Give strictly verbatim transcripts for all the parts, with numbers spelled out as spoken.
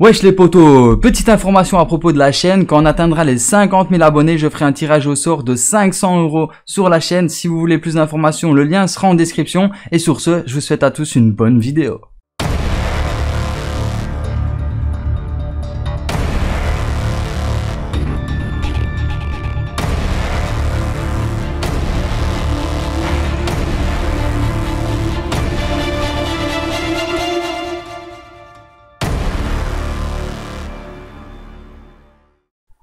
Wesh les potos, petite information à propos de la chaîne, quand on atteindra les cinquante mille abonnés, je ferai un tirage au sort de cinq cents euros sur la chaîne. Si vous voulez plus d'informations, le lien sera en description. Et sur ce, je vous souhaite à tous une bonne vidéo.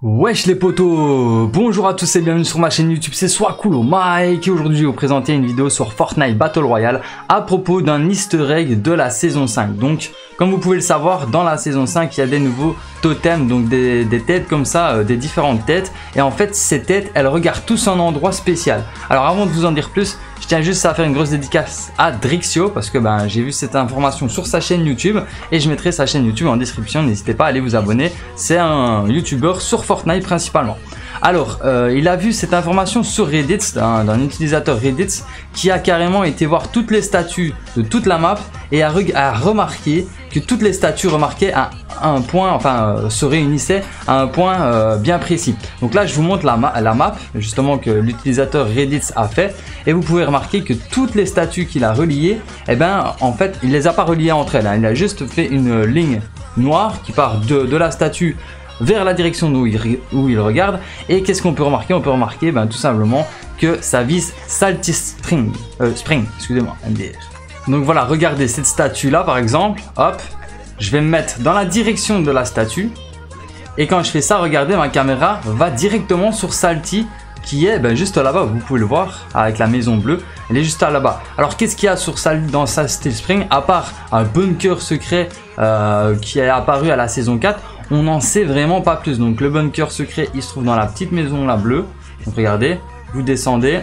Wesh les potos, bonjour à tous et bienvenue sur ma chaîne YouTube, c'est Soiscool Mike et aujourd'hui je vais vous présenter une vidéo sur Fortnite Battle Royale à propos d'un easter egg de la saison cinq. Donc comme vous pouvez le savoir, dans la saison cinq il y a des nouveaux totems, donc des, des têtes comme ça, euh, des différentes têtes, et en fait ces têtes elles regardent tous un endroit spécial. Alors avant de vous en dire plus, je tiens juste à faire une grosse dédicace à Drixio parce que ben, j'ai vu cette information sur sa chaîne YouTube et je mettrai sa chaîne YouTube en description, n'hésitez pas à aller vous abonner, c'est un youtubeur sur Fortnite principalement. Alors euh, il a vu cette information sur Reddit d'un utilisateur Reddit qui a carrément été voir toutes les statues de toute la map et a, a remarqué que toutes les statues remarquaient à un point, enfin euh, se réunissaient à un point euh, bien précis. Donc là je vous montre la, ma la map justement que l'utilisateur Reddit a fait et vous pouvez remarquer que toutes les statues qu'il a reliées, et eh ben en fait il les a pas reliées entre elles hein. Il a juste fait une ligne noire qui part de, de la statue vers la direction d'où il, où il regarde. Et qu'est-ce qu'on peut remarquer? On peut remarquer ben, tout simplement que ça vise Salty Spring, euh, Spring, excusez-moi, M D R. Donc voilà, regardez cette statue là par exemple, hop, je vais me mettre dans la direction de la statue. Et quand je fais ça, regardez, ma caméra va directement sur Salty qui est ben, juste là-bas, vous pouvez le voir avec la maison bleue, elle est juste là-bas. Alors qu'est-ce qu'il y a sur Salty, dans Salty Spring, à part un bunker secret euh, qui est apparu à la saison quatre? On n'en sait vraiment pas plus. Donc le bunker secret il se trouve dans la petite maison là bleue. Donc regardez, vous descendez.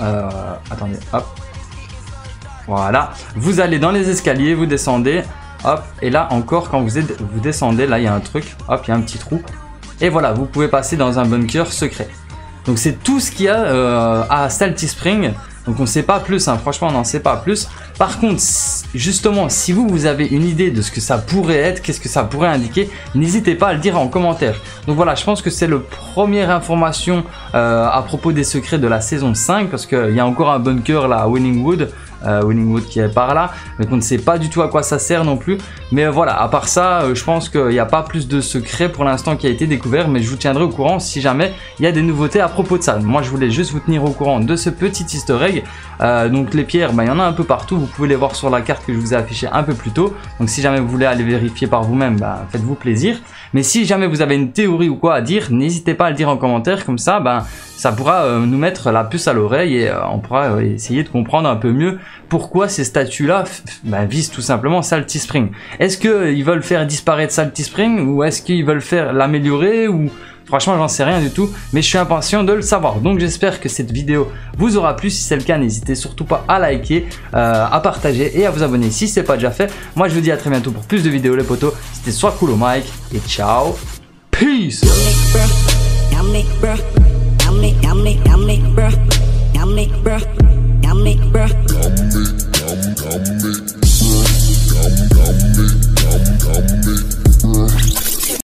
Euh, attendez, hop. Voilà. Vous allez dans les escaliers, vous descendez. Hop. Et là encore, quand vous, êtes, vous descendez, là il y a un truc. Hop, il y a un petit trou. Et voilà, vous pouvez passer dans un bunker secret. Donc c'est tout ce qu'il y a euh, à Salty Spring. Donc on ne sait pas plus, hein. Franchement on n'en sait pas plus. Par contre, justement, si vous, vous avez une idée de ce que ça pourrait être, qu'est-ce que ça pourrait indiquer, n'hésitez pas à le dire en commentaire. Donc voilà, je pense que c'est la première information euh, à propos des secrets de la saison cinq, parce qu'il y a encore un bunker là à Winningwood, euh, Winningwood qui est par là, mais qu'on ne sait pas du tout à quoi ça sert non plus. Mais euh, voilà, à part ça, euh, je pense qu'il n'y a pas plus de secrets pour l'instant qui a été découvert, mais je vous tiendrai au courant si jamais il y a des nouveautés à propos de ça. Moi, je voulais juste vous tenir au courant de ce petit easter egg. Euh, donc les pierres, bah, y en a un peu partout. Vous pouvez les voir sur la carte que je vous ai affichée un peu plus tôt. Donc si jamais vous voulez aller vérifier par vous-même, bah, faites-vous plaisir. Mais si jamais vous avez une théorie ou quoi à dire, n'hésitez pas à le dire en commentaire. Comme ça, bah, ça pourra euh, nous mettre la puce à l'oreille et euh, on pourra euh, essayer de comprendre un peu mieux pourquoi ces statues-là bah, visent tout simplement Salty Spring. Est-ce qu'ils veulent faire disparaître Salty Spring ou est-ce qu'ils veulent faire l'améliorer ou... Franchement, j'en sais rien du tout, mais je suis impatient de le savoir. Donc, j'espère que cette vidéo vous aura plu. Si c'est le cas, n'hésitez surtout pas à liker, euh, à partager et à vous abonner si ce n'est pas déjà fait. Moi, je vous dis à très bientôt pour plus de vidéos, les potos. C'était Soiscool Mike et ciao. Peace!